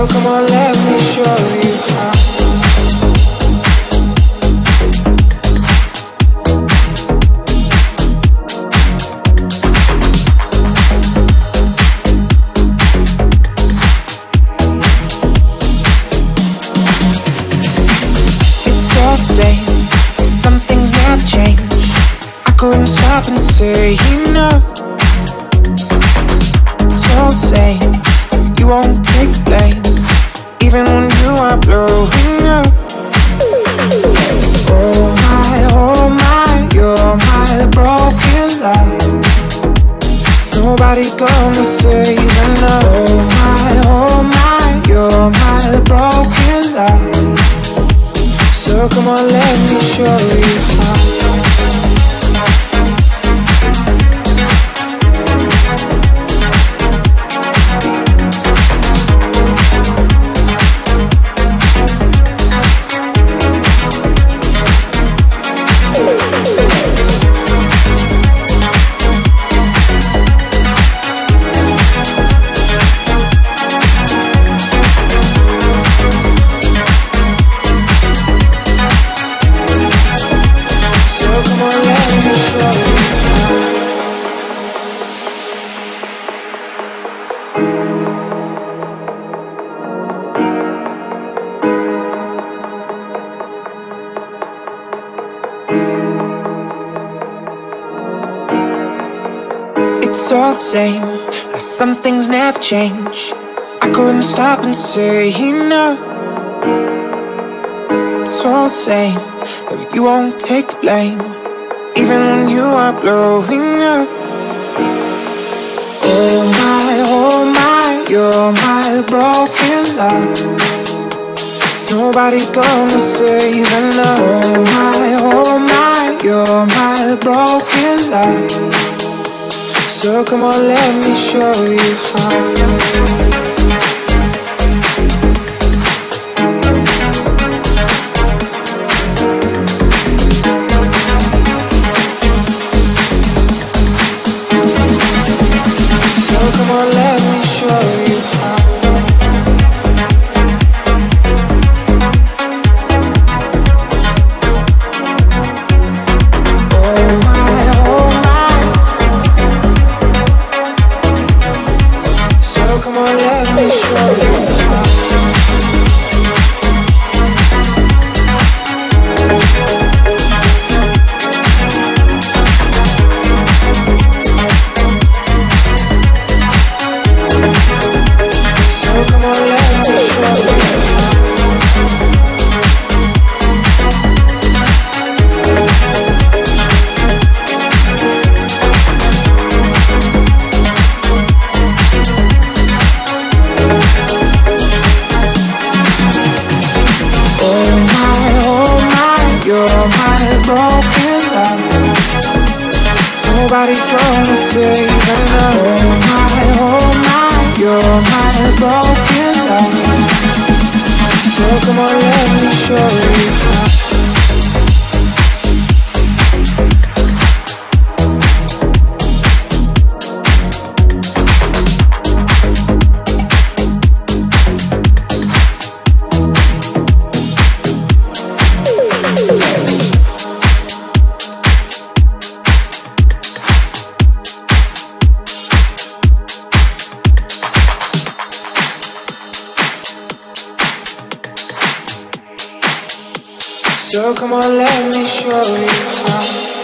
So come on, let me show you how. It's all the same, some things never change. I couldn't stop and say no. It's all the same, you won't take blame, even when you are blowing up. Oh my, you're my broken love. Nobody's gonna save enough. Oh my, you're my broken love. So come on, let me show you how. It's all the same, as some things never change. I couldn't stop and say no. It's all the same, but you won't take the blame, even when you are blowing up. Oh my, you're my broken love. Nobody's gonna save enough. Oh my, you're my broken love. So come on, let me show you how. Nobody's gonna save enough. Oh my, you're my broken love. So come on, let me show you how. So come on, let me show you how.